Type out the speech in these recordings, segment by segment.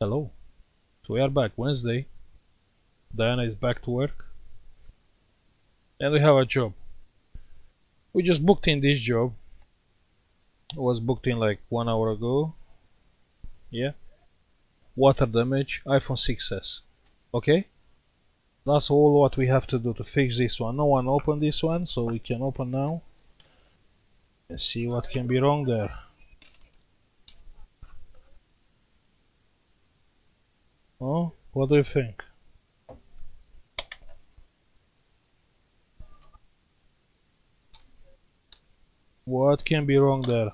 Hello. So we are back Wednesday. Diana is back to work. And we have a job. We just booked in this job. It was booked in like 1 hour ago. Yeah. Water damage, iPhone 6s. Okay? That's all what we have to do to fix this one. No one opened this one, so we can open now. And see what can be wrong there. Oh, what do you think? What can be wrong there?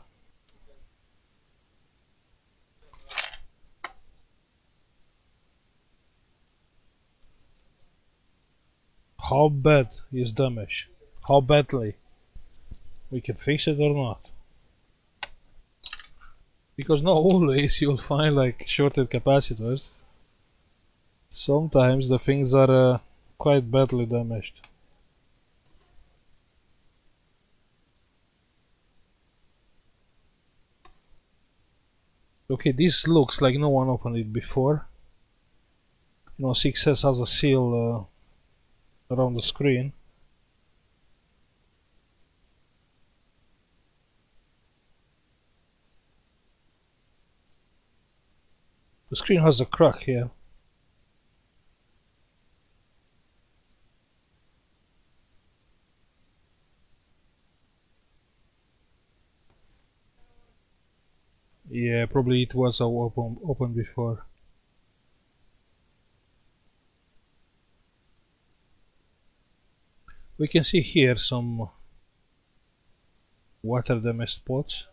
How bad is damage? How badly? We can fix it or not? Because not always you'll find like shorted capacitors. Sometimes the things are quite badly damaged. Okay, this looks like no one opened it before. You know, 6S has a seal around the screen. The screen has a crack here. Yeah, probably it was open before. We can see here some water damage spots.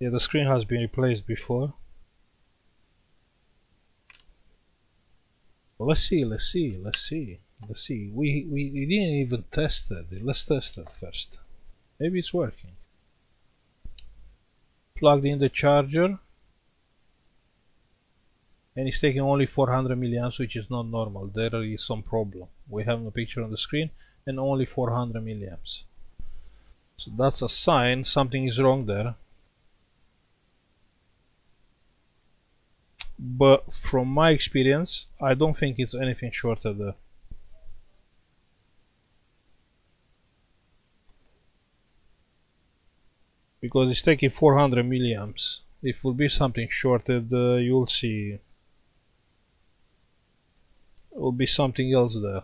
Yeah, the screen has been replaced before. Well, let's see. We didn't even test it. Let's test it first. Maybe it's working. Plugged in the charger, and it's taking only 400 milliamps, which is not normal. There is some problem. We have no picture on the screen, and only 400 milliamps. So that's a sign something is wrong there. But from my experience, I don't think it's anything shorter there. Because it's taking 400 milliamps. If it will be something shorted, you'll see. It will be something else there,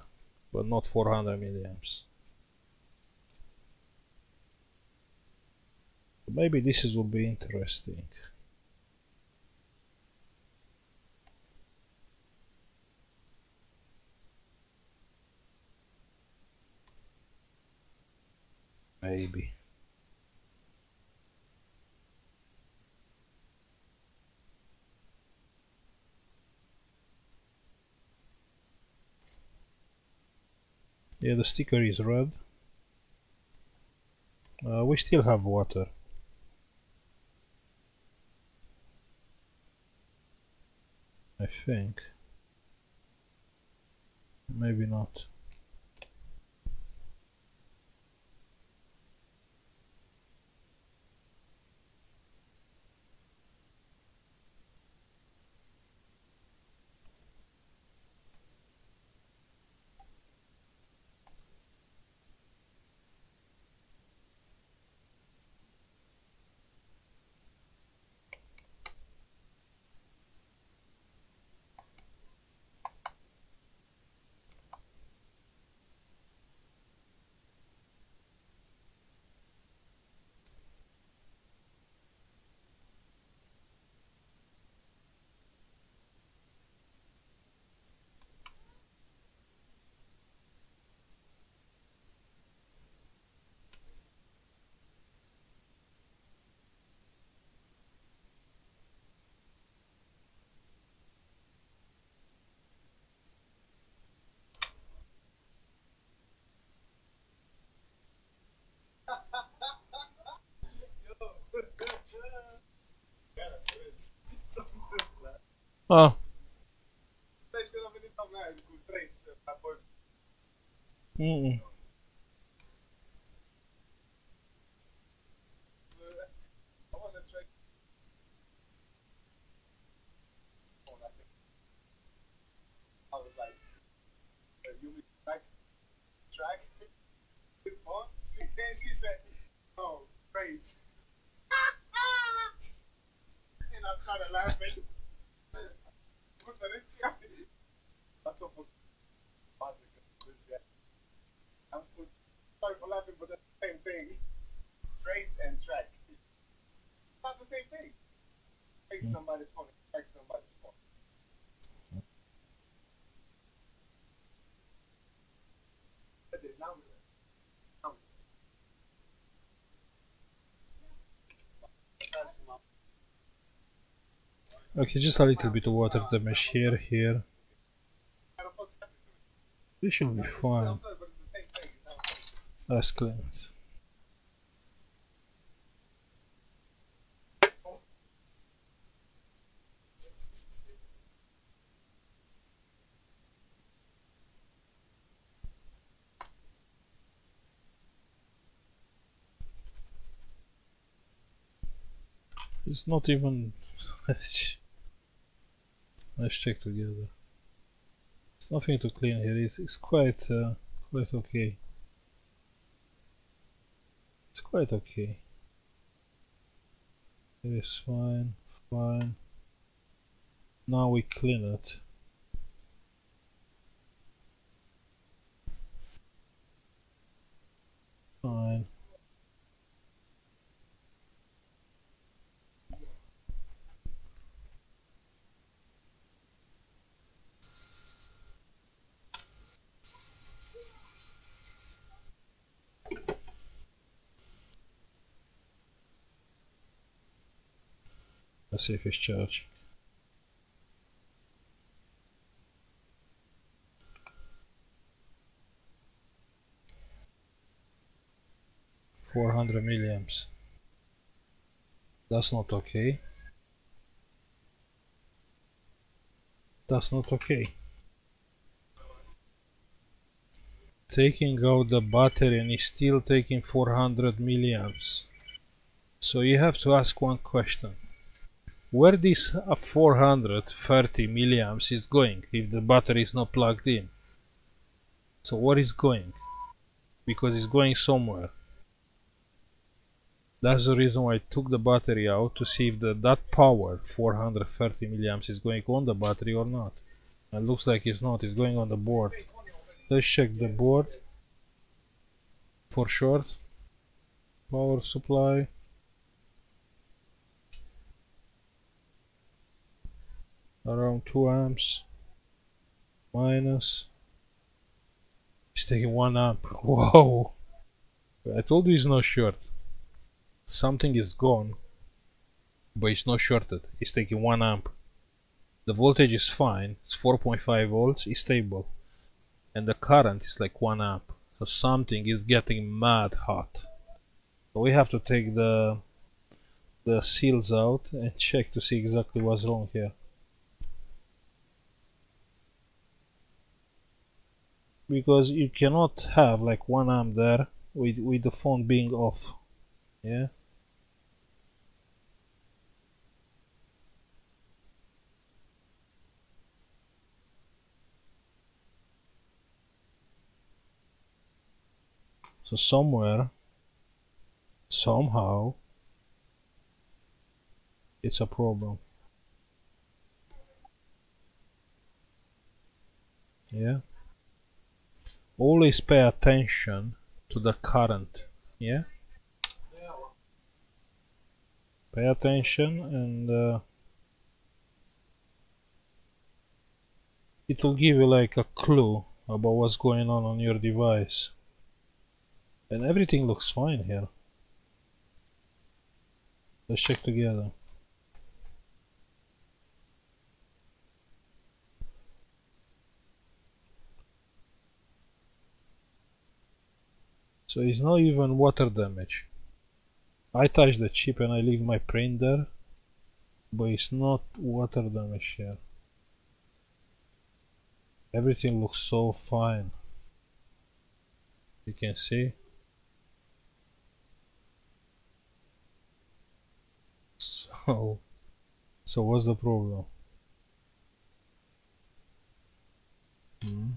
but not 400 milliamps. Maybe this will be interesting. Maybe. Yeah, the sticker is red. We still have water. I think. Maybe not. Ah. Mm-mm. I'm sorry for laughing, but that's the same thing. Trace and track. It's not the same thing. Trace somebody's phone, track somebody's phone. Okay, just a little bit of water damage here. This should be fine. That's cleaned. It's not even. Let's check together. There's nothing to clean here. It's quite okay. It's quite okay. It is fine. Now we clean it. Fine. Let's see if it's charged. $400 milliamps. That's not okay. That's not okay. Taking out the battery and it's still taking 400 milliamps. So you have to ask one question. Where this 430 milliamps is going if the battery is not plugged in? So what is going? Because it's going somewhere. That's the reason why I took the battery out, to see if that power 430 milliamps is going on the battery or not. And it looks like it's not. It's going on the board. Let's check the board for short. Power supply. Around 2 amps, minus. He's taking 1 amp. Whoa! I told you it's not short. Something is gone, but it's not shorted. It's taking 1 amp. The voltage is fine. It's 4.5 volts. It's stable, and the current is like 1 amp. So something is getting mad hot. So we have to take the seals out and check to see exactly what's wrong here. Because you cannot have like 1 amp there with the phone being off. Yeah. So somewhere, somehow, it's a problem. Yeah. Always pay attention to the current, yeah? Pay attention and it will give you like a clue about what's going on your device. And everything looks fine here. Let's check together. So it's not even water damage. I touch the chip and I leave my print there, but it's not water damage here. Everything looks so fine. You can see. So what's the problem? Hmm.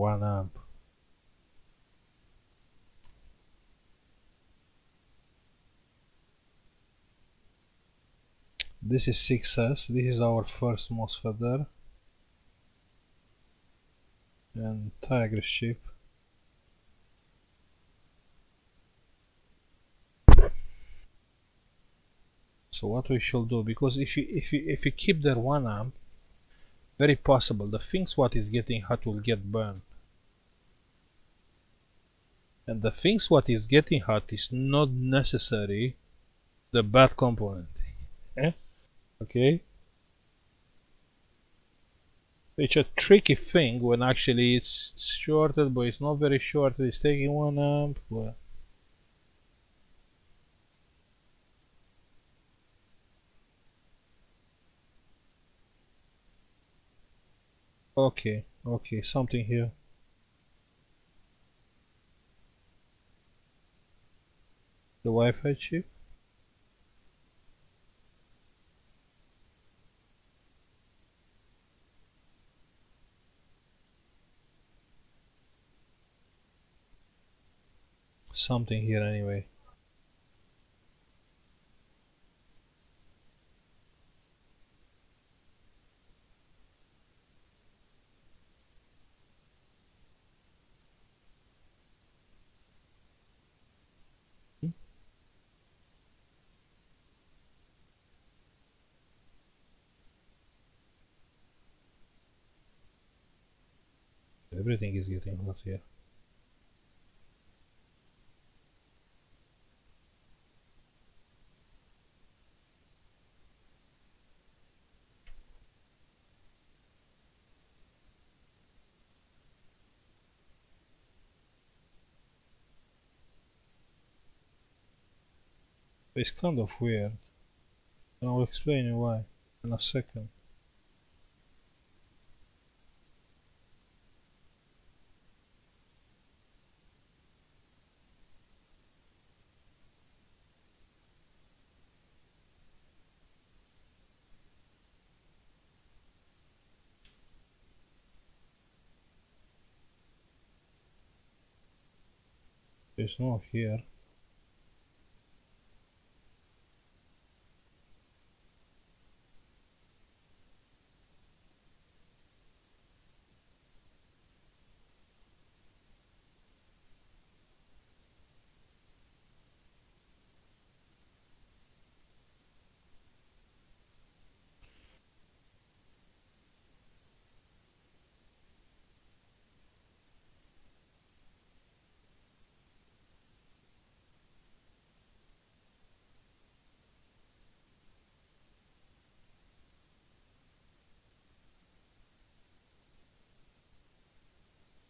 1 amp. This is 6s, this is our first MOSFET there, and Tigress chip. So what we shall do, because if you keep there one amp, very possible the things what is getting hot will get burned, and the things what is getting hot is not necessary the bad component. Okay, it's a tricky thing when actually it's shorted, but it's not very shorted. It's taking one amp. Well, okay, something here. The Wi-Fi chip. Something here anyway. Everything is getting hot here. It's kind of weird, and I'll explain you why in a second. There's no here.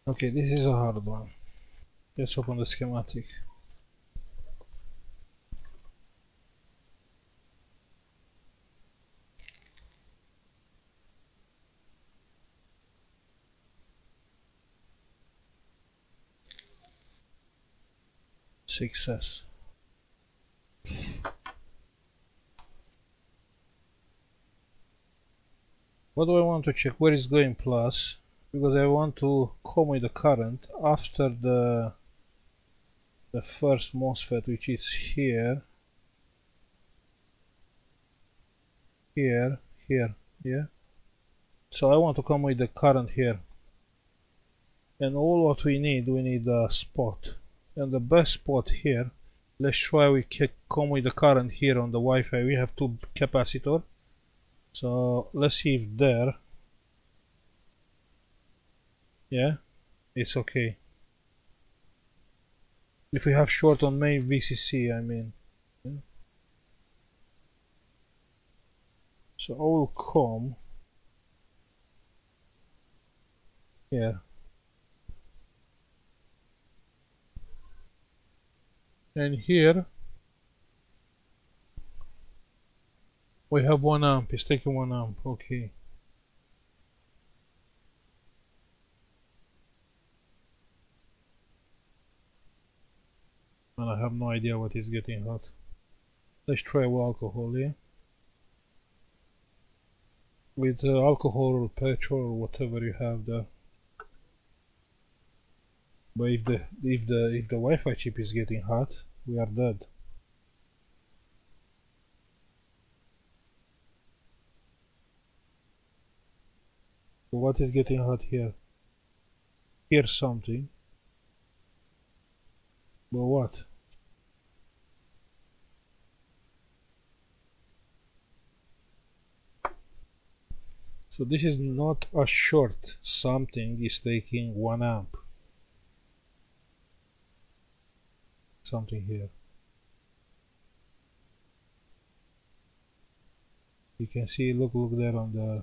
Okay, this is a hard one. Let's open the schematic. Success. What do I want to check? Where is going plus? Because I want to comb the current after the first MOSFET, which is here, yeah. So I want to comb the current here. And all what we need a spot. And the best spot here, let's try we comb the current here on the Wi-Fi. We have two capacitors. So let's see if there. Yeah, it's okay. If we have short on main VCC, I mean. Yeah. So I will comb here. And here we have one amp, it's taking one amp, okay. And I have no idea what is getting hot. Let's try with alcohol here. With alcohol or petrol or whatever you have there. But if the Wi-Fi chip is getting hot, we are dead. What is getting hot here? Here's something. But what? So this is not a short. Something is taking 1 amp. Something here. You can see, look there on the...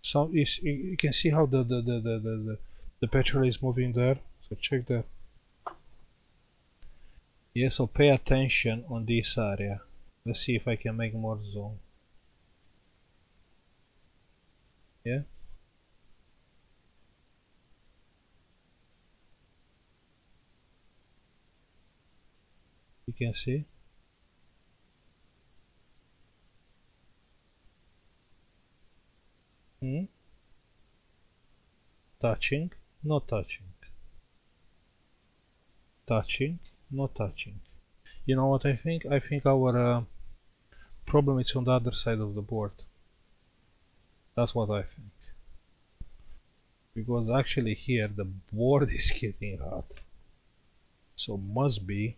So you can see how the petrol is moving there. So check that. Yeah, so pay attention on this area. Let's see if I can make more zoom. Yeah. You can see. Hmm. Touching, not touching. Touching. Not touching. You know what I think? I think our problem is on the other side of the board. That's what I think. Because actually here the board is getting hot. So must be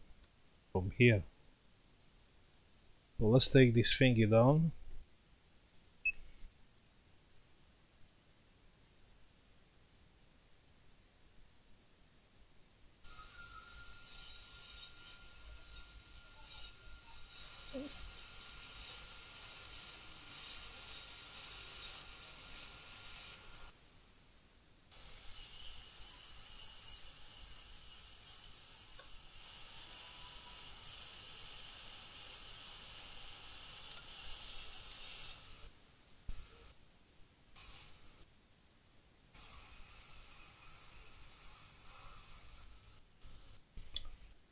from here. So let's take this thingy down.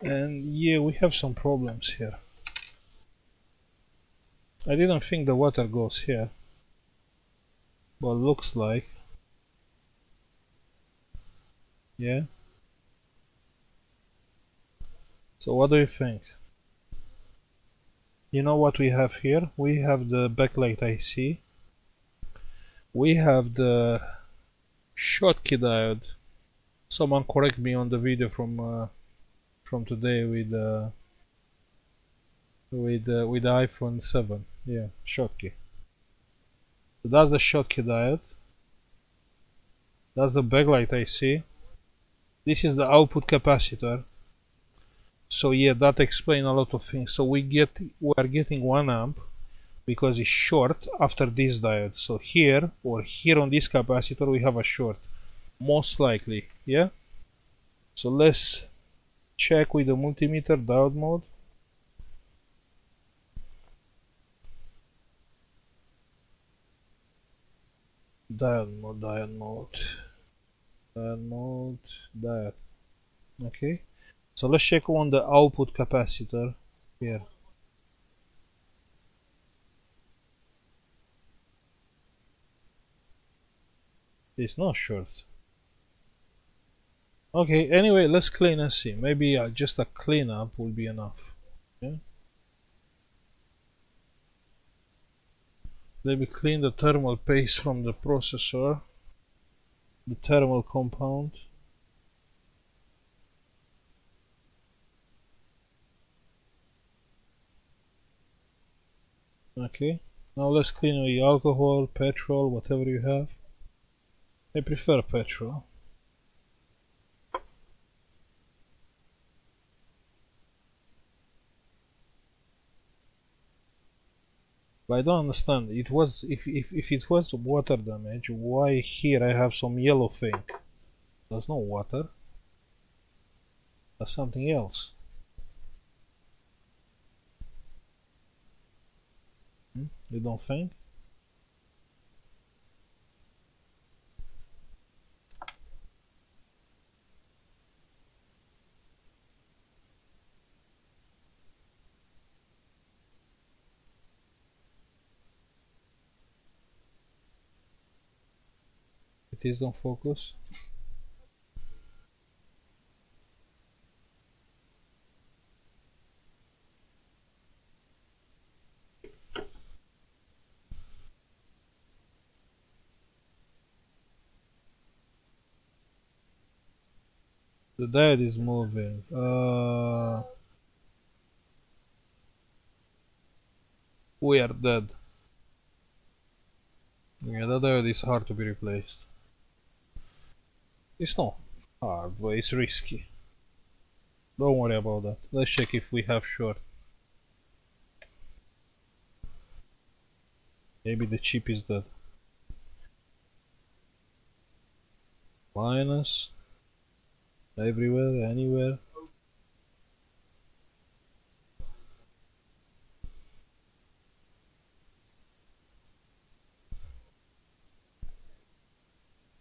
And yeah, we have some problems here. I didn't think the water goes here, but looks like, yeah. So what do you think? You know what we have here? We have the backlight IC. We have the Schottky diode. Someone correct me on the video from today with the iPhone 7, yeah, Schottky. So that's the Schottky diode. That's the backlight IC. This is the output capacitor. So yeah, that explains a lot of things. So we are getting 1 amp because it's short after this diode. So here or here on this capacitor we have a short, most likely, yeah. So let's check with the multimeter diode mode. Diode mode. Okay. So let's check on the output capacitor here. It's not short. Okay, anyway, let's clean and see. Maybe just a cleanup will be enough. Okay. Let me clean the thermal paste from the processor, the thermal compound. Okay, now let's clean the alcohol, petrol, whatever you have. I prefer petrol. But I don't understand. It was if it was water damage, why here I have some yellow thing? That's not water. That's something else. You don't think? Please don't focus. The diode is moving. We are dead. Yeah, that diode is hard to be replaced. It's not hard, but it's risky. Don't worry about that. Let's check if we have short. Maybe the chip is dead. Minus. Everywhere, anywhere.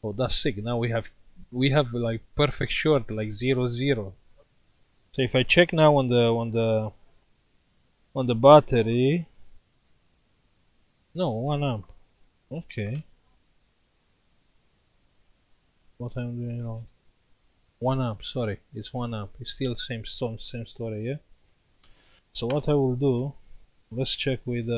Oh, that's sick. Now we have like perfect short, like 0 0. So if I check now on the battery, no, 1 amp. Okay. What I'm doing wrong? 1 amp. Sorry, it's 1 amp. It's still same story, yeah. So what I will do? Let's check with.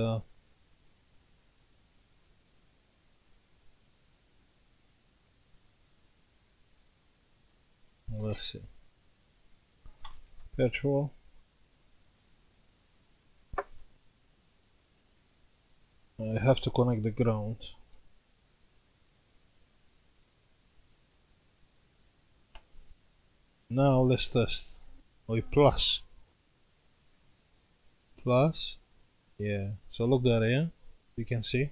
Let's see. Petrol. I have to connect the ground. Now let's test. Oh, plus. Plus. Yeah. So look there, yeah? You can see.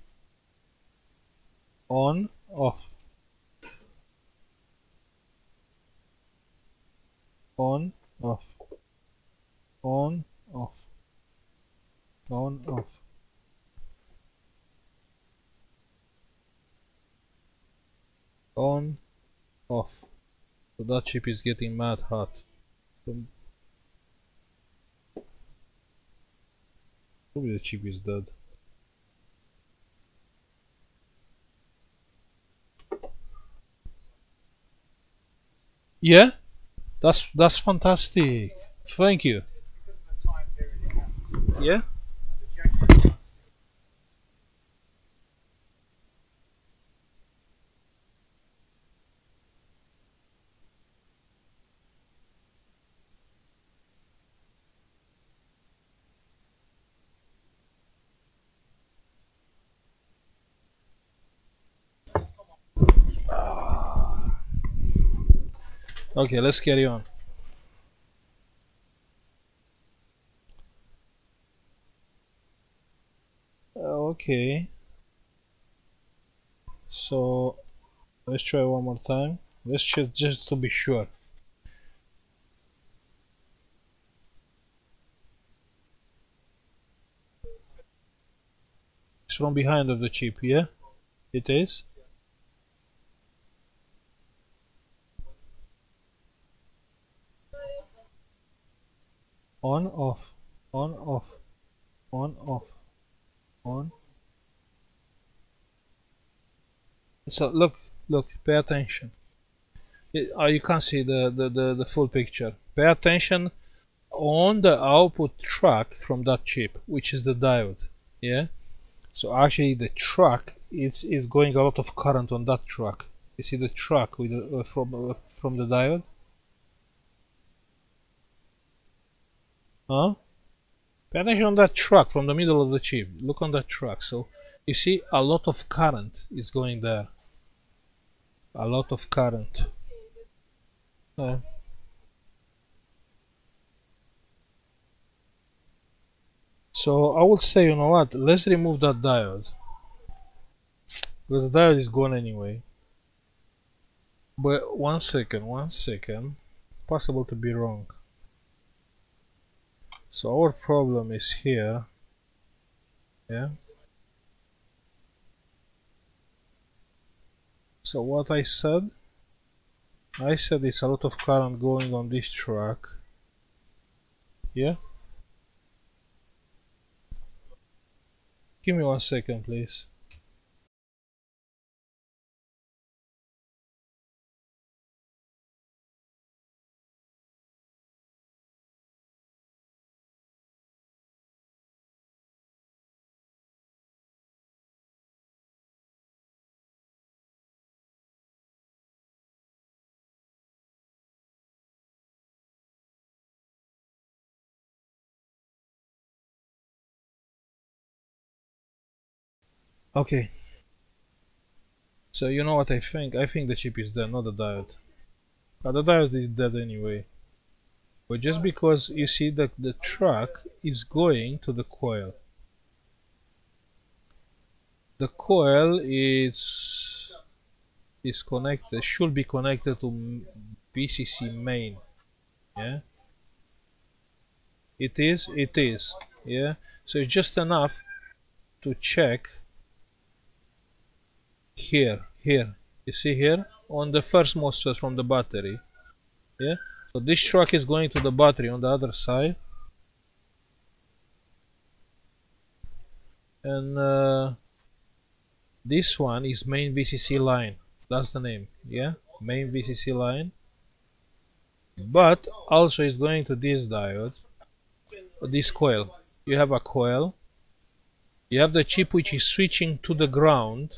On, off. On, off. On, off. On, off. On, off. So that chip is getting mad hot. Probably the chip is dead. Yeah, that's fantastic. Thank you. Yeah. Okay, let's carry on. Okay. So let's try one more time. Let's check just to be sure. It's from behind of the chip, yeah? It is? On, off, on, off, on, off, on. So look, pay attention. You can't see the full picture. Pay attention on the output track from that chip, which is the diode. Yeah. So actually the track is going a lot of current on that track. You see the track with the, from the diode. Huh? Pay attention on that track from the middle of the chip. Look on that track. So you see a lot of current is going there. A lot of current. So I would say, you know what? Let's remove that diode. Because the diode is gone anyway. But one second. Possible to be wrong. So our problem is here, yeah. So what I said it's a lot of current going on this track, yeah. Give me 1 second, please. Okay. So you know what I think? I think the chip is dead, not the diode. But the diode is dead anyway. But just because you see that the track is going to the coil. The coil is connected, should be connected to VCC main. Yeah. It is. Yeah. So it's just enough to check here, you see here on the first MOSFET from the battery. Yeah, so this track is going to the battery on the other side, and this one is main VCC line, that's the name. Yeah, main VCC line, but also is going to this diode, this coil. You have a coil, you have the chip which is switching to the ground,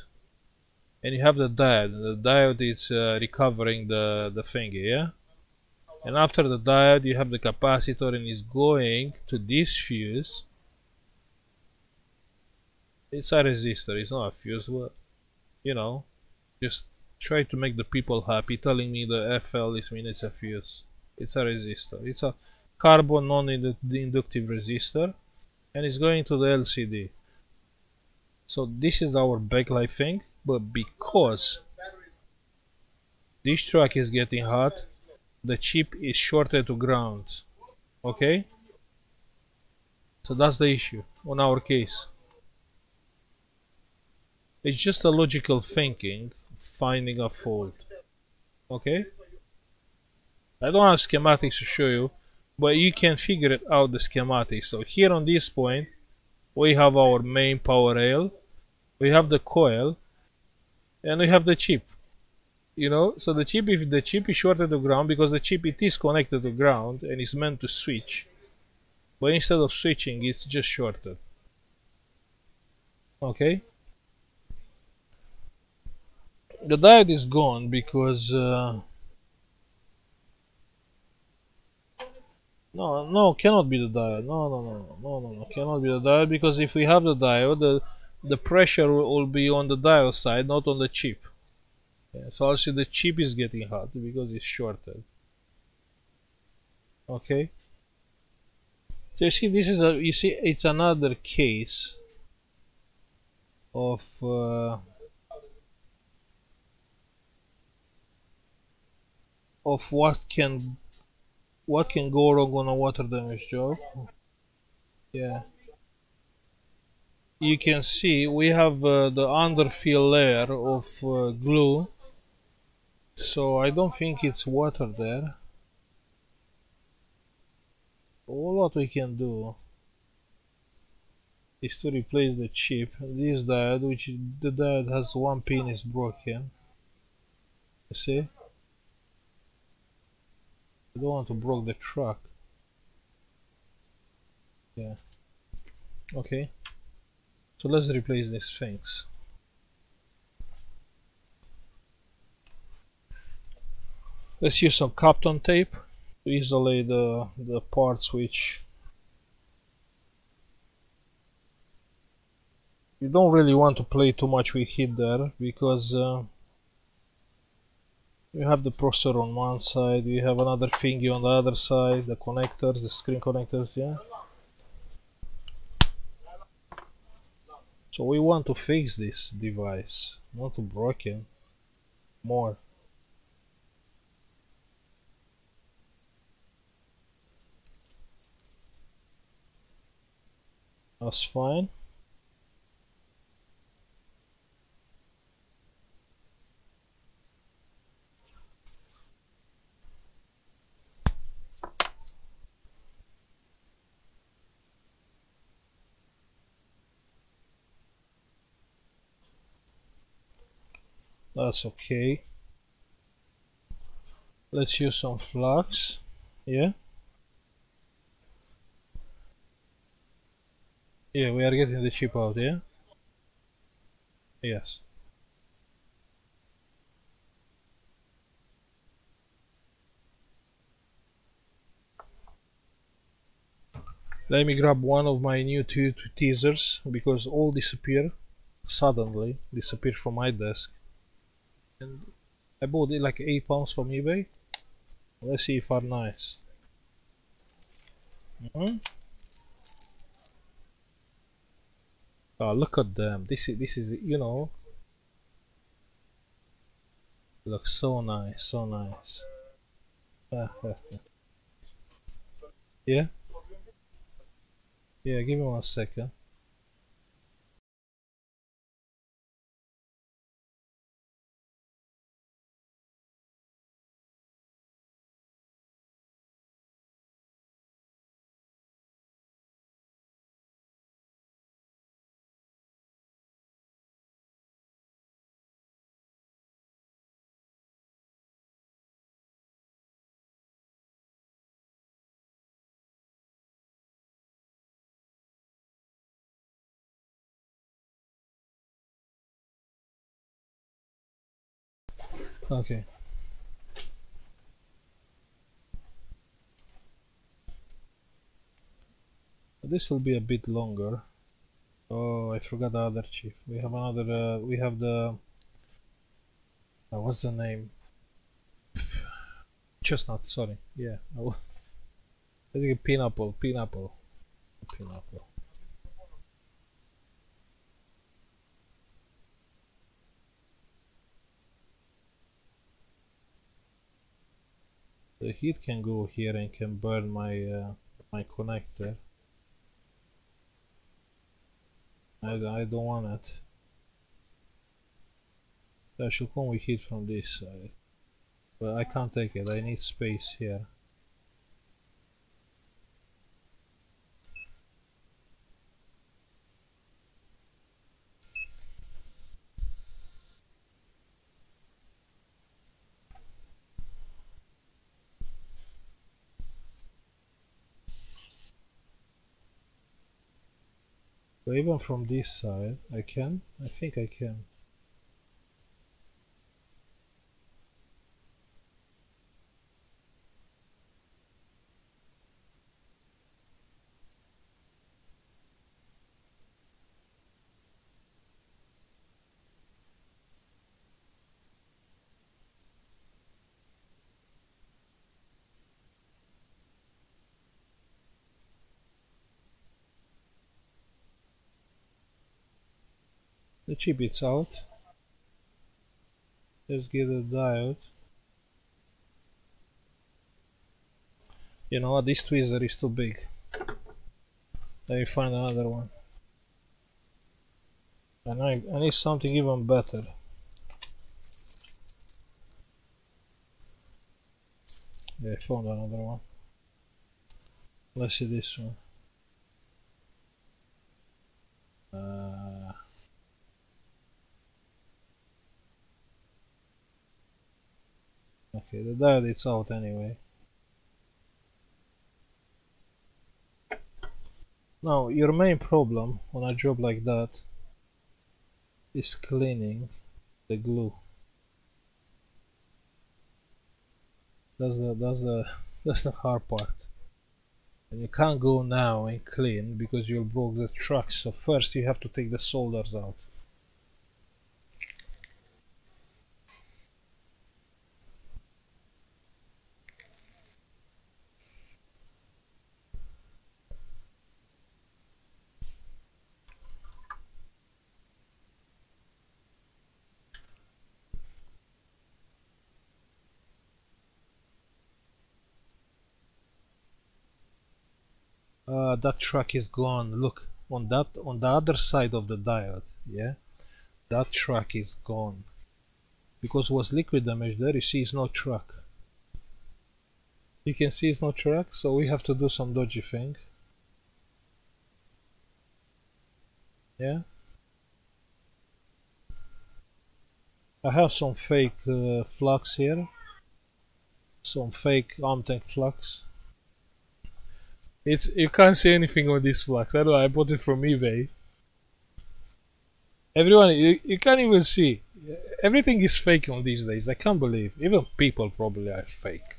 and you have the diode. The diode is recovering the thing here, yeah? And after the diode you have the capacitor, and it's going to this fuse. It's a resistor, it's not a fuse. Well, you know, just try to make the people happy telling me the FL is mean it's a fuse. It's a resistor. It's a carbon non-inductive resistor, and it's going to the LCD. So this is our backlight thing. But because this track is getting hot, the chip is shorted to ground. Okay? So that's the issue on our case. It's just a logical thinking, finding a fault. Okay? I don't have schematics to show you, but you can figure it out, the schematics. So here on this point, we have our main power rail, we have the coil, and we have the chip, you know. So the chip, if the chip is shorted to ground, because the chip, it is connected to ground and is meant to switch, but instead of switching, it's just shorted. Okay. The diode is gone because no, cannot be the diode. No, cannot be the diode, because if we have the diode, the pressure will be on the diode side, not on the chip. Yeah, so also the chip is getting hot because it's shorted. Okay. So you see, this is it's another case of what can go wrong on a water damage job. Yeah. You can see we have the underfill layer of glue, so I don't think it's water there. All what we can do is to replace the chip. This diode, which the diode has one pin is broken. You see? I don't want to break the track. Yeah. Okay. So let's replace these things. Let's use some Kapton tape to isolate the parts which you don't really want to play too much with heat there, because you have the processor on one side, you have another thingy on the other side, the connectors, the screen connectors, yeah. So we want to fix this device, not to break it more. That's fine. That's okay. Let's use some flux. Yeah. Yeah, we are getting the chip out, yeah? Yes. Let me grab one of my new two teasers, because all disappear. suddenly disappeared from my desk. And I bought it like £8 from eBay. Let's see if are nice. Oh, look at them. This is, you know, looks so nice, so nice. Yeah? Yeah, give me 1 second. Okay. This will be a bit longer. Oh, I forgot the other chip. We have another. We have the. What's the name? Chestnut. Sorry. Yeah. I think pineapple. Pineapple. Pineapple. The heat can go here and can burn my my connector. I don't want it. I should come with heat from this side, but I can't take it. I need space here. So even from this side, I can? I think I can. The chip is out. Let's get a diode. You know what? This tweezer is too big. Let me find another one. And I need something even better. Yeah, I found another one. Let's see this one. Okay, the diode is out anyway. Now, your main problem on a job like that is cleaning the glue. That's the hard part. And you can't go now and clean because you'll broke the track. So first you have to take the solders out. That track is gone. Look, on the other side of the diode, yeah, that track is gone because was liquid damage there. You see, it's no track. You can see it's no track, so we have to do some dodgy thing. Yeah, I have some fake flux here, some fake arm-tank flux. You can't see anything on this flux. I don't know, I bought it from eBay. Everyone, you can't even see. Everything is fake on these days, I can't believe. Even people probably are fake.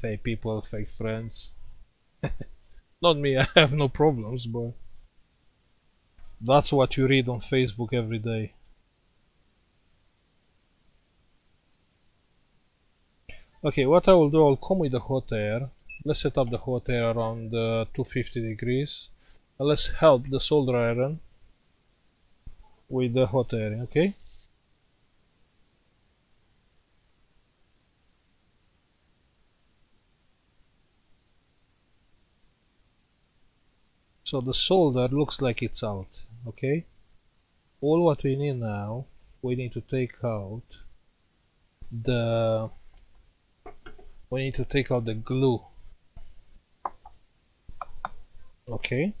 Fake people, fake friends. Not me, I have no problems, but That's what you read on Facebook every day. Okay, what I will do, I'll come with the hot air. Let's set up the hot air around 250 degrees. And let's help the solder iron with the hot air, okay? So the solder looks like it's out, okay? All what we need now, we need to take out the glue. Okay.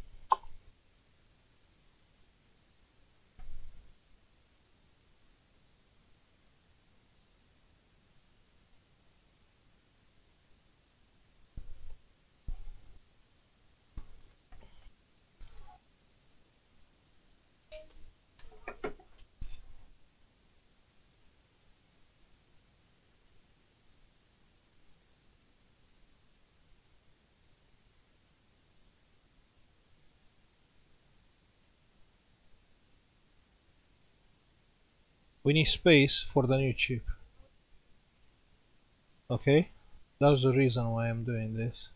We need space for the new chip. Okay, that's the reason why I'm doing this.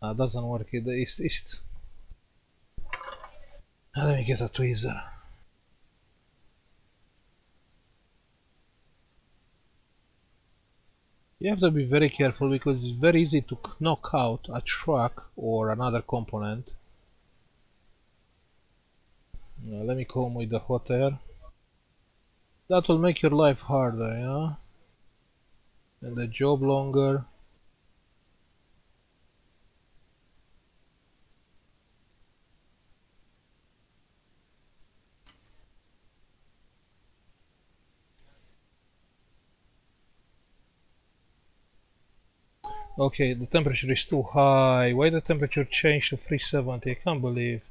That doesn't work. It's Let me get a tweezer. You have to be very careful because it's very easy to knock out a track or another component. Now let me comb with the hot air. That will make your life harder, yeah? And the job longer. Okay, the temperature is too high. Why the temperature changed to 370? I can't believe.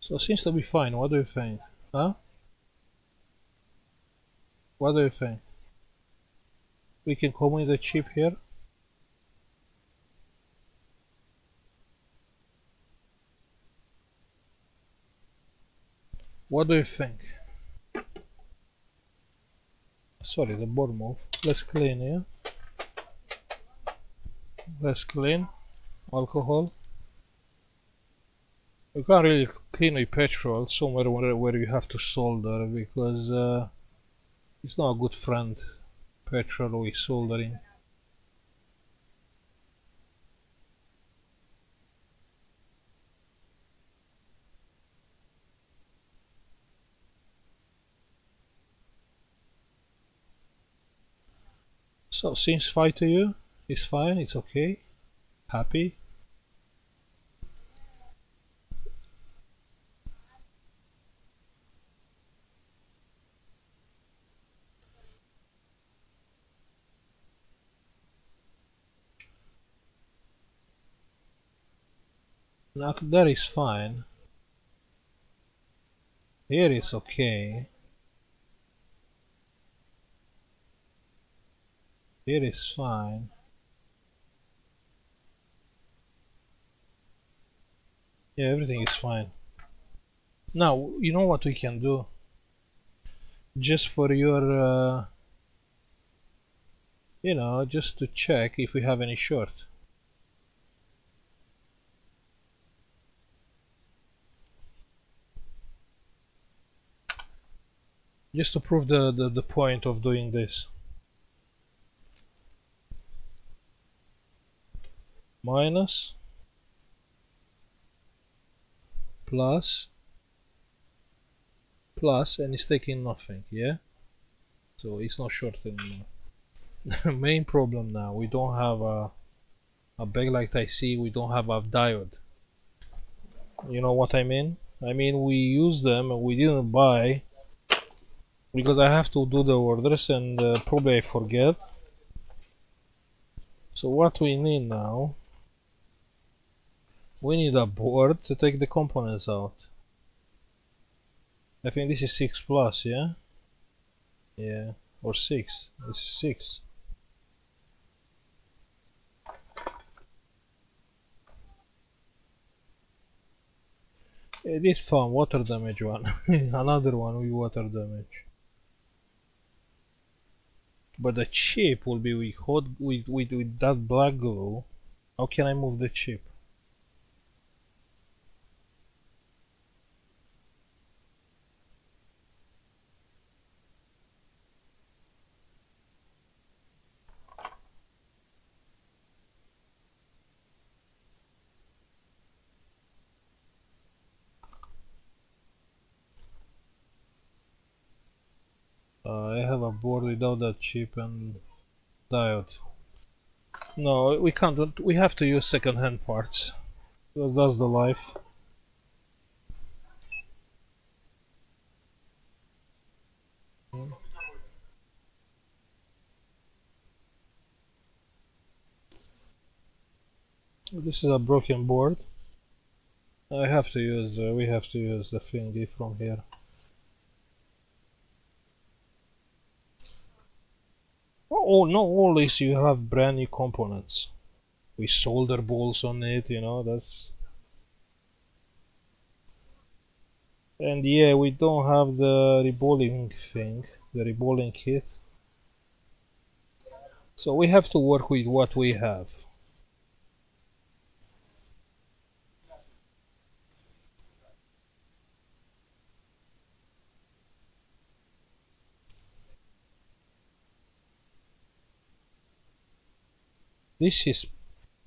So it seems to be fine. What do you think? Huh? What do you think? We can come with the chip here. What do you think? Sorry, the board moved. Let's clean here. Let's clean. Alcohol. You can't really clean with petrol somewhere where you have to solder, because it's not a good friend, petrol with soldering. So seems fine to you? It's fine, it's okay, happy. Now that is fine. Here is okay. Here is fine. Yeah, everything is fine. Now you know what we can do. Just for your, you know, just to check if we have any short. Just to prove the point of doing this. Minus. Plus. Plus, and it's taking nothing, yeah? So it's not short anymore. Main problem now, we don't have a a backlight IC, we don't have a diode. You know what I mean? I mean, we use them, we didn't buy, because I have to do the orders and probably I forget. So what we need now, we need a board to take the components out. I think this is 6+, yeah? Yeah, or 6, this is 6. It is fun, water damage one. Another one with water damage. But the chip will be with hot with that black glue. How can I move the chip? I have a board without that chip and diode. No, we can't. We have to use second-hand parts. Because that's the life. This is a broken board. I have to use. We have to use the thingy from here. Oh, not always you have brand new components. We solder balls on it, you know, that's... And yeah, we don't have the reballing thing, the reballing kit. So we have to work with what we have. This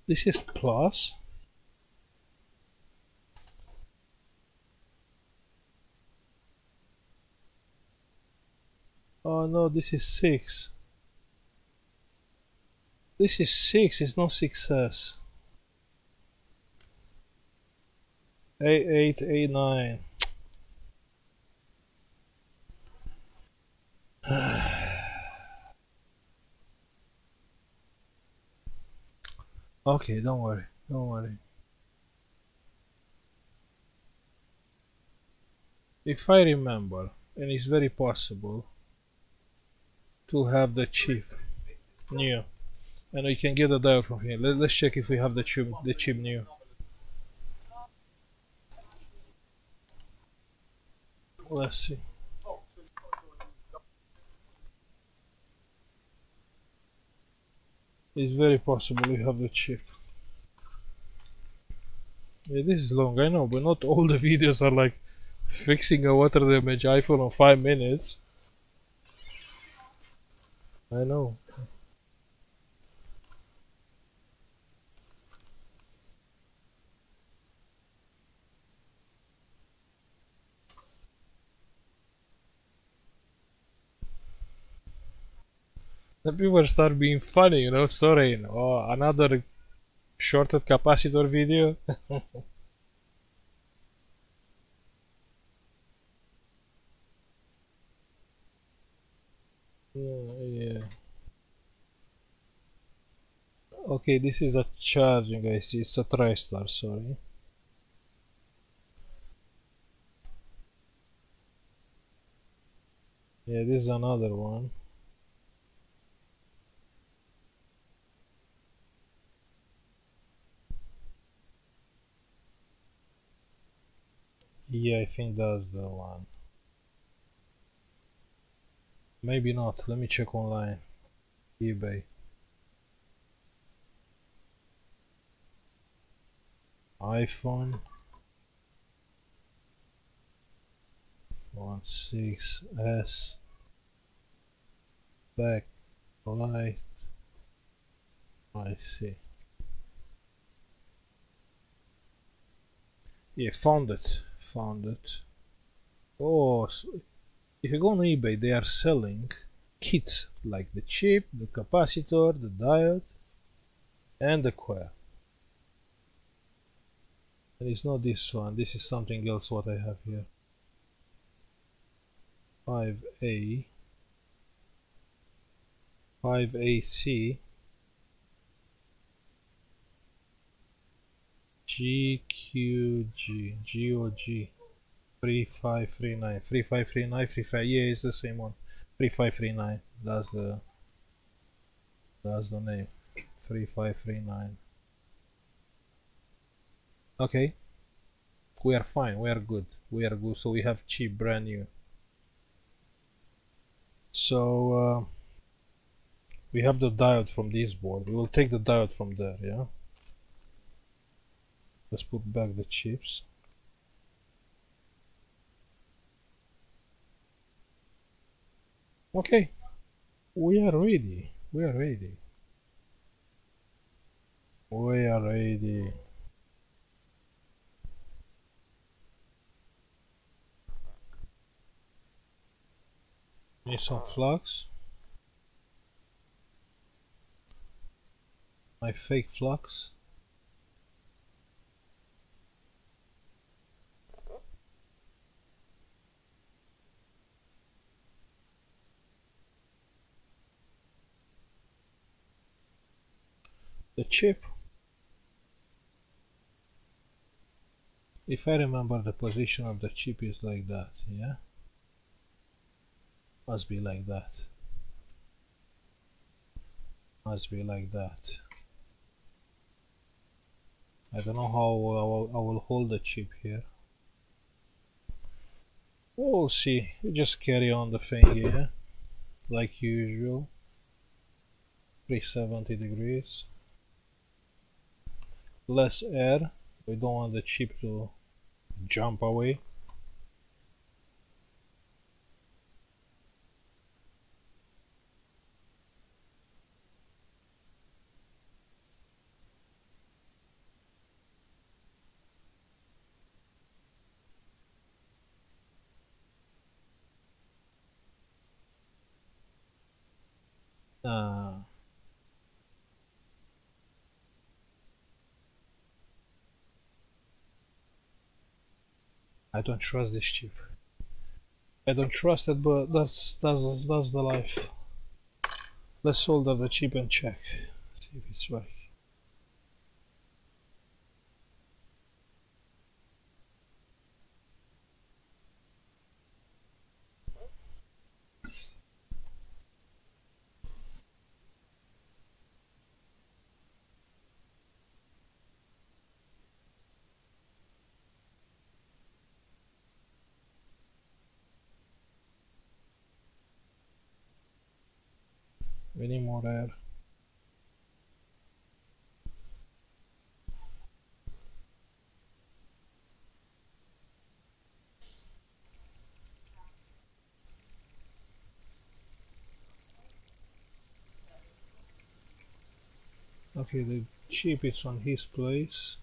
is plus. Oh no, this is 6. This is 6, it's not 6s. 8, 8, 9. Okay, don't worry, don't worry. If I remember, and it's very possible to have the chip new, and we can get the diode from here. Let's check if we have the chip new. Let's see. It's very possible we have the chip. Yeah, this is long, I know, but not all the videos are like fixing a water damage iPhone in 5 minutes. I know. The people start being funny, you know, sorry, you know. Oh, another shorted capacitor video. Yeah. Okay, this is a charging IC, it's a tri-star, sorry. Yeah, this is another one. Yeah, I think that's the one. Maybe not. Let me check online. eBay. iPhone 6s backlight IC. Yeah, found it. Found it. Oh, so if you go on eBay, they are selling kits like the chip, the capacitor, the diode, and the coil. and it's not this one, this is something else what I have here. 5A, 5AC, GQG, GOG, 3539, 3539, 35, yeah, it's the same one, 3539, that's the name, 3539. Okay, we are fine, we are good, so we have cheap, brand new. So we have the diode from this board, we will take the diode from there, yeah? Let's put back the chips. Okay, we are ready. Need some flux. My fake flux. The chip. If I remember, the position of the chip is like that, yeah? Must be like that. I don't know how I will hold the chip here. We'll see. You just carry on the thing here, like usual. 370 degrees. Less air. We don't want the chip to jump away. I don't trust this chip. I don't trust it, but that's the life. Let's solder the chip and check. See if it's right. We need more air. Okay, the chip is on his place.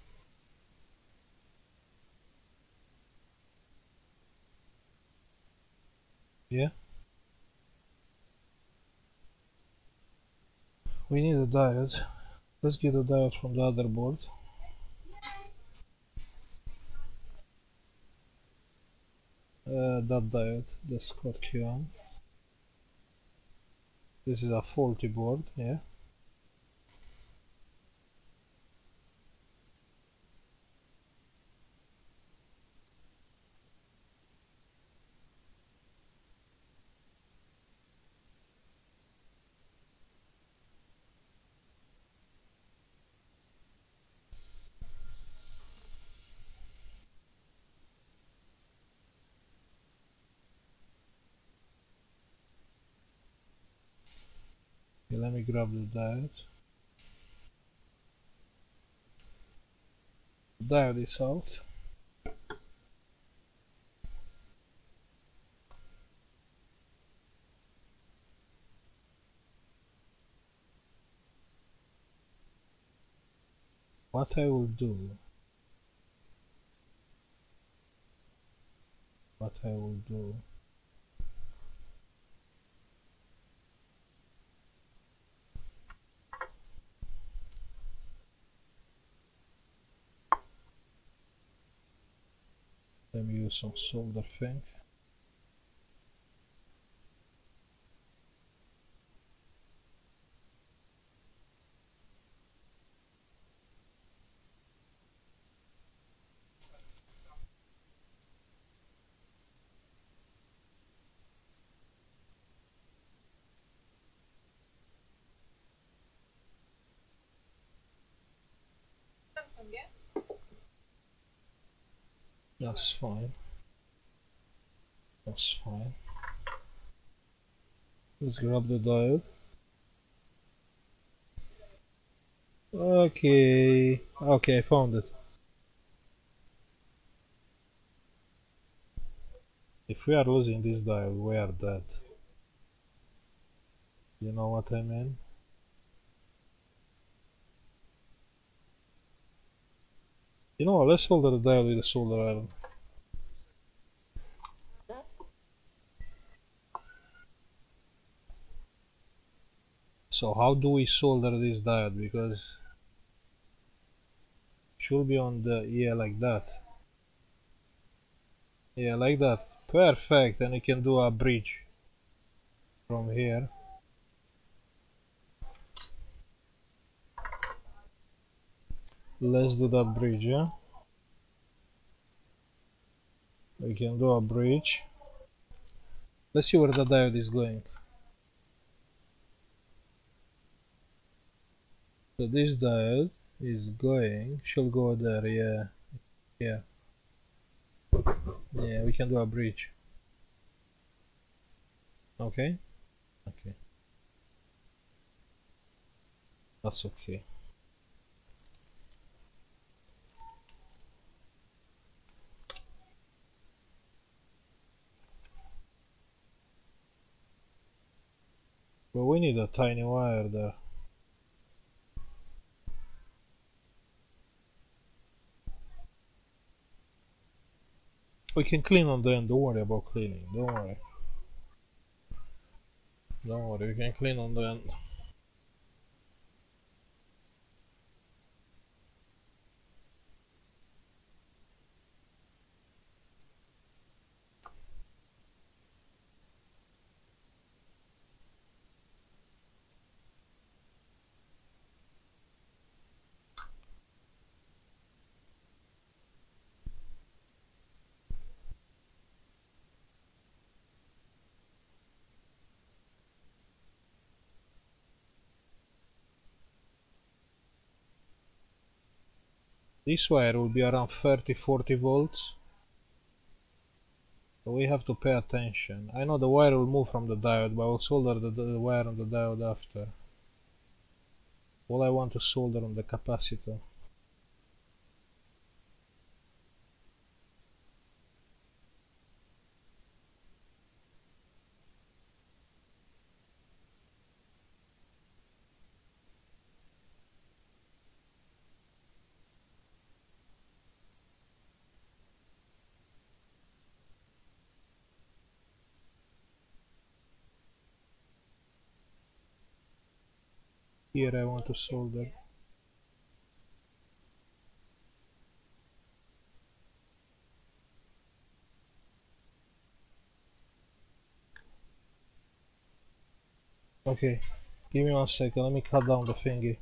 Yeah. We need a diode. Let's get a diode from the other board. That diode, the Schottky one. This is a faulty board, yeah. Let me grab the diode. The diode is out. What I will do. let me use some solder thing. That's fine. That's fine. Let's grab the diode. Okay. Okay, I found it. If we are losing this diode, we are dead. You know what I mean? You know what, let's solder the diode with a solder iron. So how do we solder this diode, because it should be on the, yeah, like that. Yeah, like that. Perfect, and you can do a bridge from here. Let's do that bridge, yeah? We can do a bridge. Let's see where the diode is going. So this diode is going, she'll go there, yeah. Yeah. Yeah, we can do a bridge. Okay? Okay. That's okay. But we need a tiny wire there. We can clean on the end, don't worry about cleaning, don't worry. Don't worry, we can clean on the end. This wire will be around 30-40 volts, so we have to pay attention. I know the wire will move from the diode, but I will solder the wire on the diode after. All I want to solder on the capacitor. Here I want to solder. Okay, give me 1 second, let me cut down the thingy.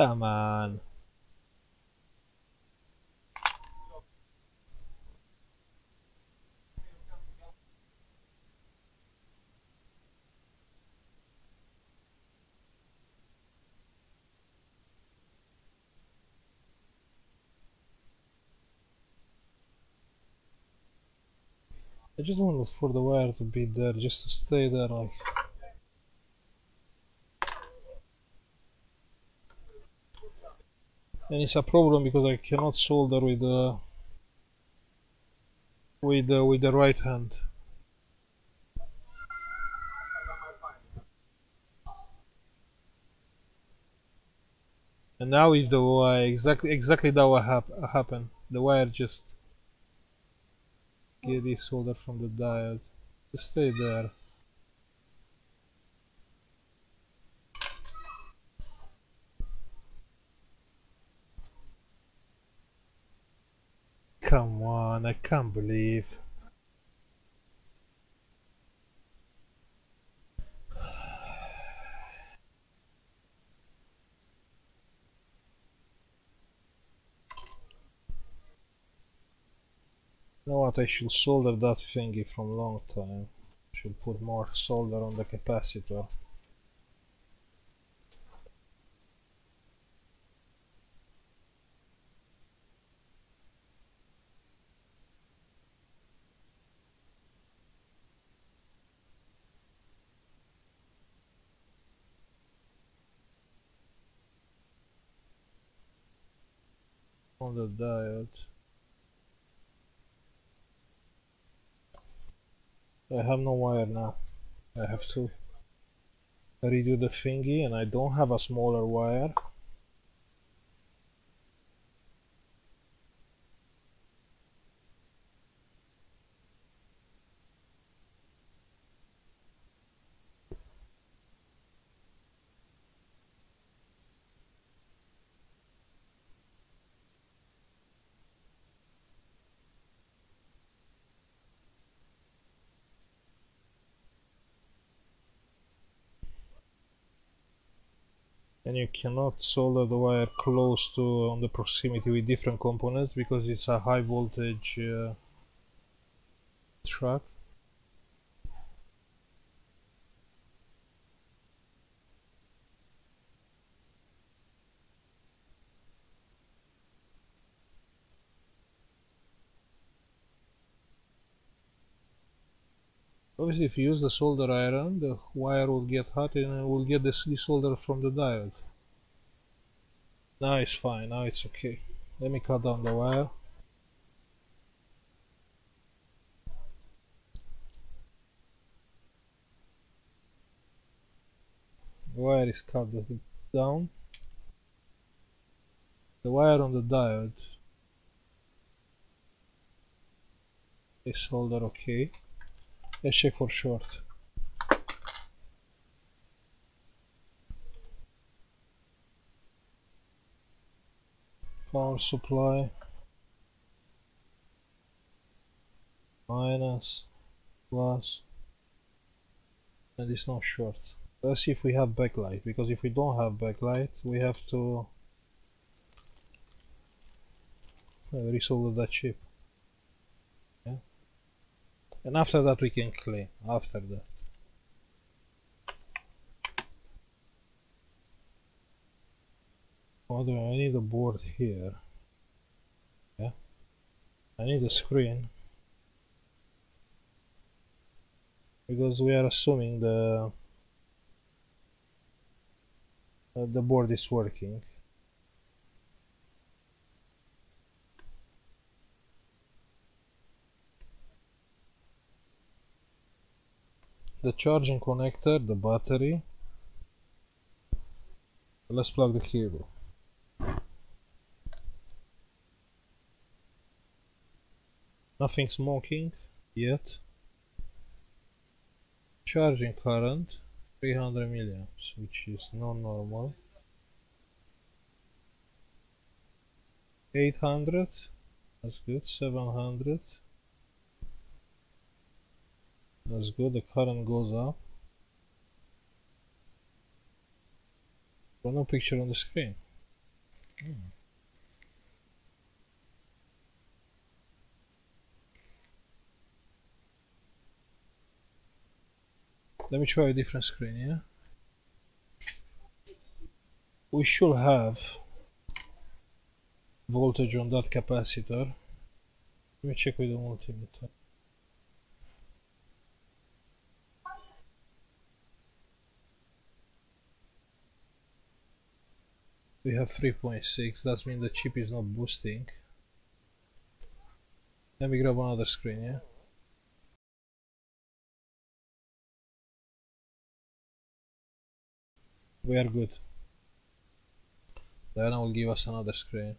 Come on. I just wanted for the wire to be there, just to stay there like. and it's a problem because I cannot solder with the right hand. And now is the wire, exactly that will happen. The wire just get this solder from the diode. Just stay there. Come on, I can't believe. You know what, I should solder that thingy from long time. Should put more solder on the capacitor. On the diode. I have no wire now. I have to redo the thingy, and I don't have a smaller wire. And you cannot solder the wire close to on the proximity with different components because it's a high voltage track. Obviously, if you use the solder iron, the wire will get hot and it will get the solder from the diode. Now it's fine, now it's okay. Let me cut down the wire. The wire is cut down. The wire on the diode is soldered okay. Let's check for short. Power supply minus plus, and it's not short. Let's see if we have backlight, because if we don't have backlight we have to resolder that chip. And after that we can clean, after that. What do I need? A board here. Yeah. I need a screen. Because we are assuming the board is working. The charging connector, the battery. Let's plug the cable. Nothing smoking yet. Charging current 300 milliamps, which is not normal. 800, that's good. 700. That's good, the current goes up. But no picture on the screen. Let me try a different screen, yeah? We should have voltage on that capacitor. Let me check with the multimeter. we have 3.6, that means the chip is not boosting. Let me grab another screen, yeah? We are good. Diana will give us another screen.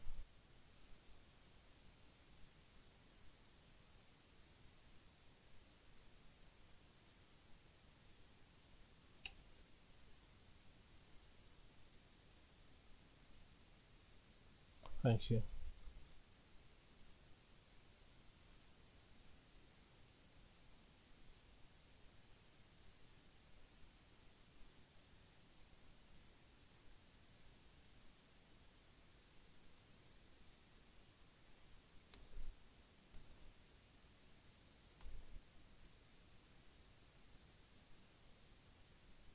Thank you.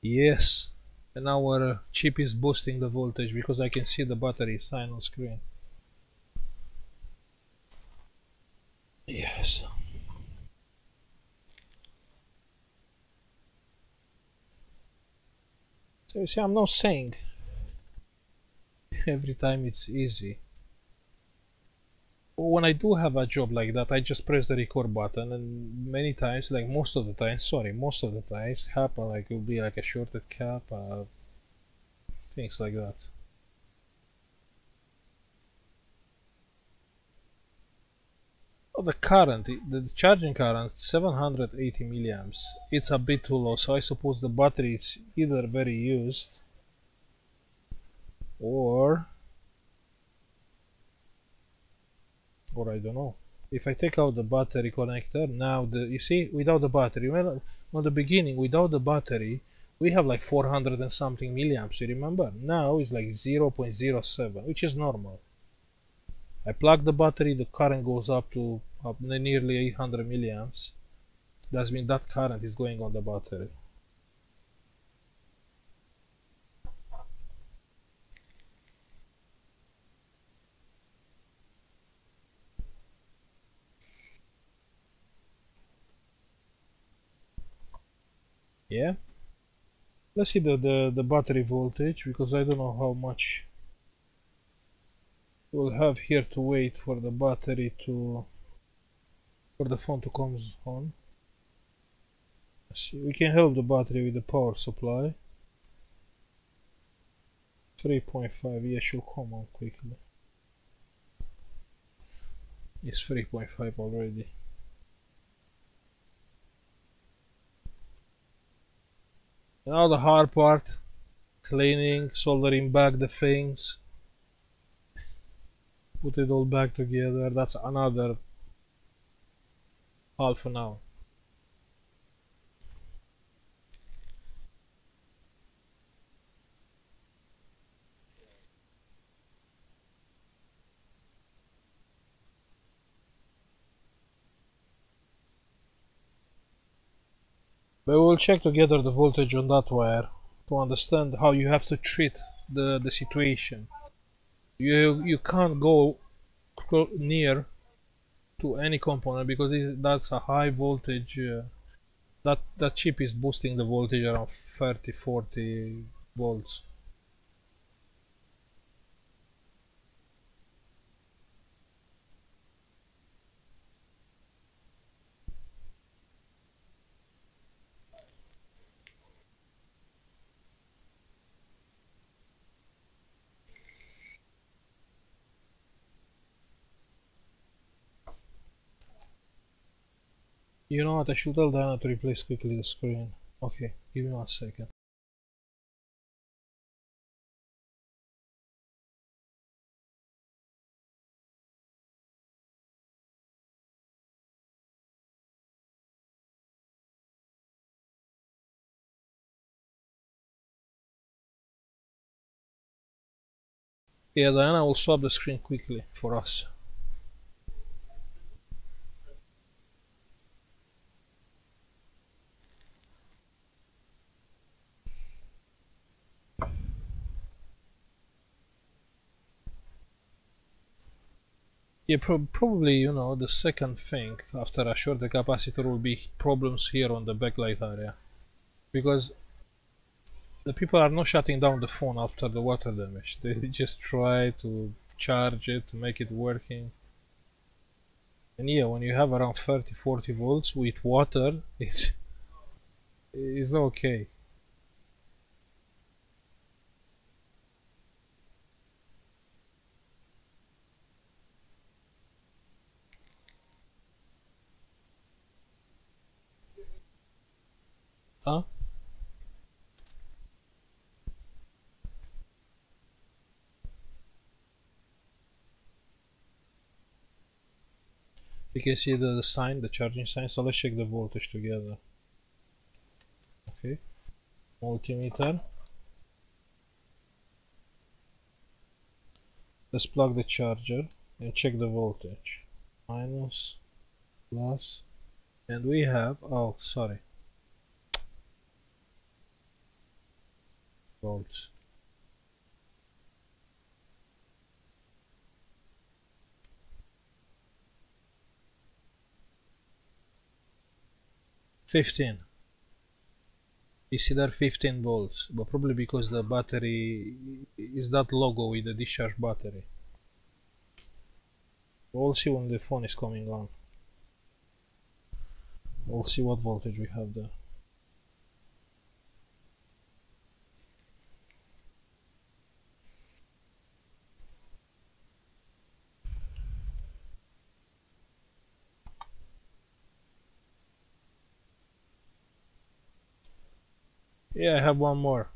Yes, and our chip is boosting the voltage because I can see the battery sign on screen. Yes. So you see, I'm not saying every time it's easy. When I do have a job like that, I just press the record button, and many times, like most of the time, sorry, most of the times happen, like it will be like a shorted cap, things like that. Oh, the current, the charging current, 780 milliamps. It's a bit too low, so I suppose the battery is either very used or I don't know. If I take out the battery connector, now you see, without the battery, well, on the beginning, without the battery, we have like 400 and something milliamps, you remember? Now it's like 0.07, which is normal. I plug the battery, the current goes up to nearly 800 milliamps. That means that current is going on the battery. Yeah, let's see the battery voltage, because I don't know how much we'll have here to wait for the battery to, for the phone to come on. Let's see, we can help the battery with the power supply. 3.5, yeah, should come on quickly. It's 3.5 already. Now the hard part, cleaning, soldering back the things, put it all back together. That's another half an hour. But we'll check together the voltage on that wire to understand how you have to treat the situation. You can't go near to any component, because that's a high voltage. That chip is boosting the voltage around 30-40 volts. You know what, I should tell Diana to replace quickly the screen. Okay, give me 1 second. Yeah, Diana will swap the screen quickly for us. Yeah, probably, you know, the second thing after a shorter capacitor will be problems here on the backlight area, because The people are not shutting down the phone after the water damage. They just try to charge it, make it working. And yeah, when you have around 30-40 volts with water, it's okay. Huh? You can see the sign, the charging sign, so let's check the voltage together. Okay, multimeter. Let's plug the charger and check the voltage. Minus, plus, and we have, oh sorry, volts. You see there 15 volts, but probably because the battery is that logo with the discharge battery. We'll see when the phone is coming on. We'll see what voltage we have there. Yeah, I have one more.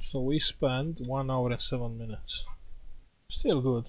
So we spent 1 hour and 7 minutes. Still good.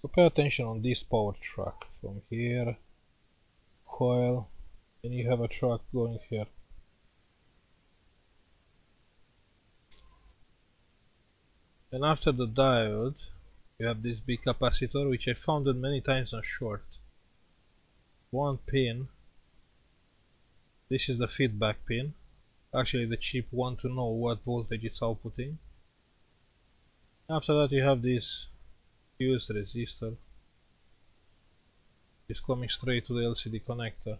So pay attention on this power track from here, coil, and you have a track going here. And after the diode, you have this big capacitor, which I found it many times on short. One pin, this is the feedback pin. Actually the chip wants to know what voltage it's outputting. After that you have this fuse resistor is coming straight to the LCD connector.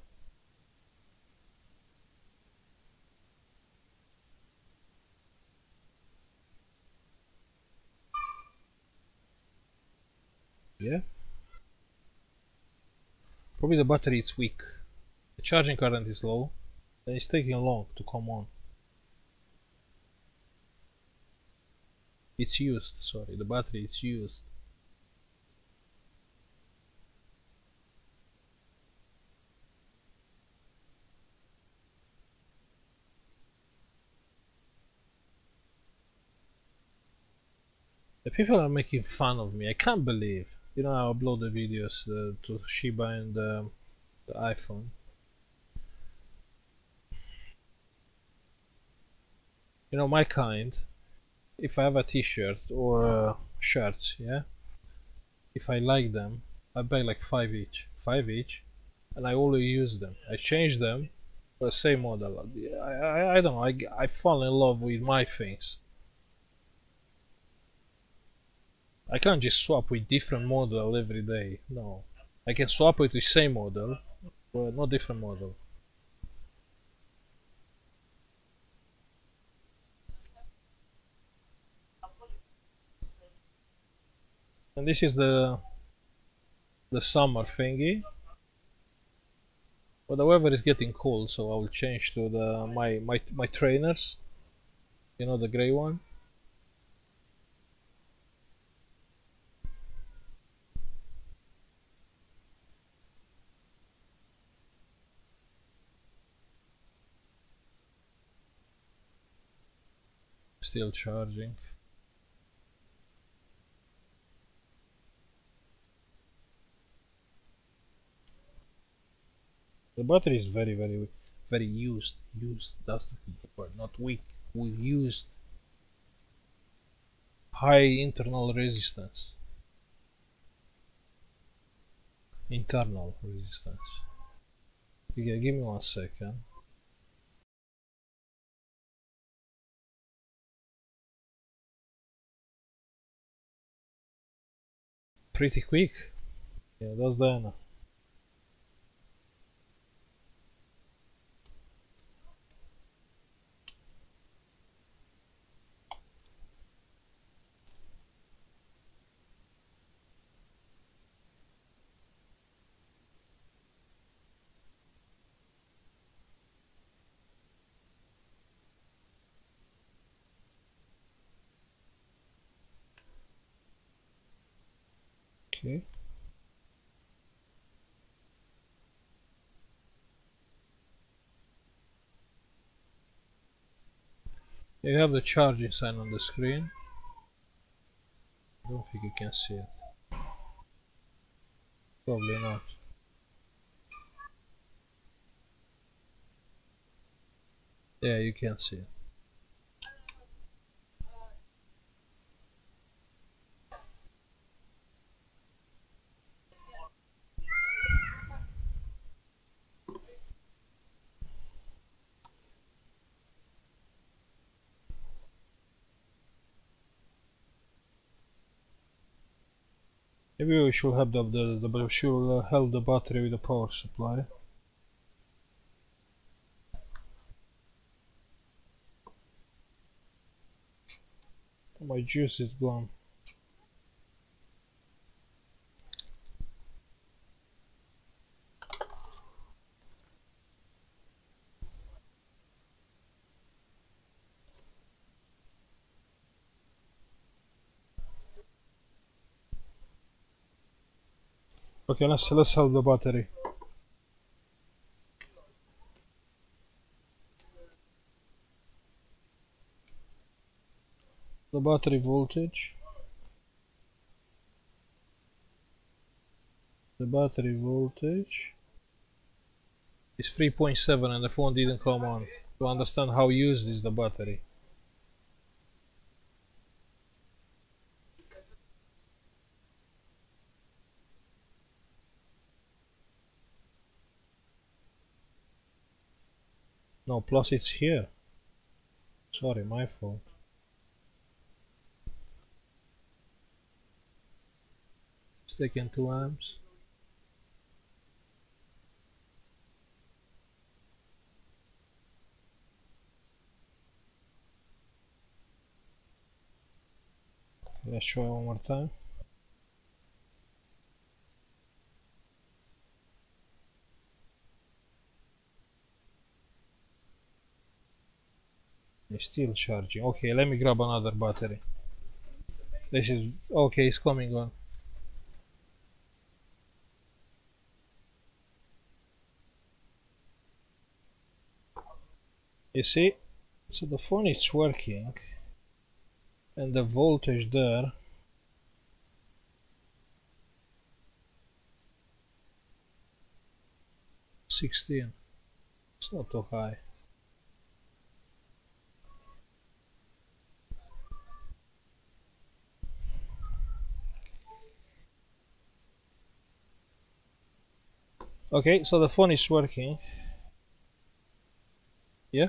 Yeah. Probably the battery is weak. The charging current is low, and it's taking long to come on. It's used, sorry, the battery is used. The people are making fun of me, I can't believe. You know, I upload the videos to Shiba and the iPhone. You know, my kind, if I have a t-shirt or shirts, yeah? If I like them, I buy like 5 each, and I always use them. I change them, but same model. I don't know, I fall in love with my things. I can't just swap with different model every day, no. I can swap it with same model, but not different model. And this is the summer thingy. But however, it's getting cold, so I will change to the my trainers. You know, the grey one. Still charging. The battery is very used. Used, that's the word, not weak. We used. High internal resistance. Internal resistance. Okay, give me 1 second. Pretty quick. Yeah, that's Diana. Okay. You have the charging sign on the screen. I don't think you can see it. Probably not. Yeah, you can see it. Maybe we should have help the battery with the power supply. My juice is gone. Okay, let's help the battery. The battery voltage. The battery voltage is 3.7 and the phone didn't come on. To understand how used is the battery. No, plus it's here. Sorry, my fault. It's taking 2 amps. Let's try one more time. It's still charging. Okay, let me grab another battery. This is okay, it's coming on. You see, so the phone is working and the voltage there is 16. It's not too high. Okay, so the phone is working. Yeah.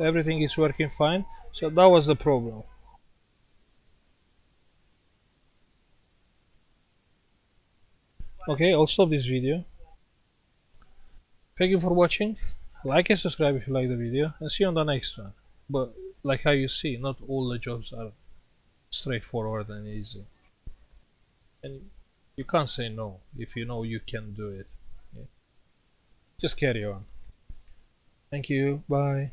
Everything is working fine. So that was the problem. Okay, I'll stop this video. Thank you for watching. Like and subscribe if you like the video. And see you on the next one. But like how you see, not all the jobs are straightforward and easy. And You can't say no if you know you can do it. Yeah. Just carry on. Thank you. Bye.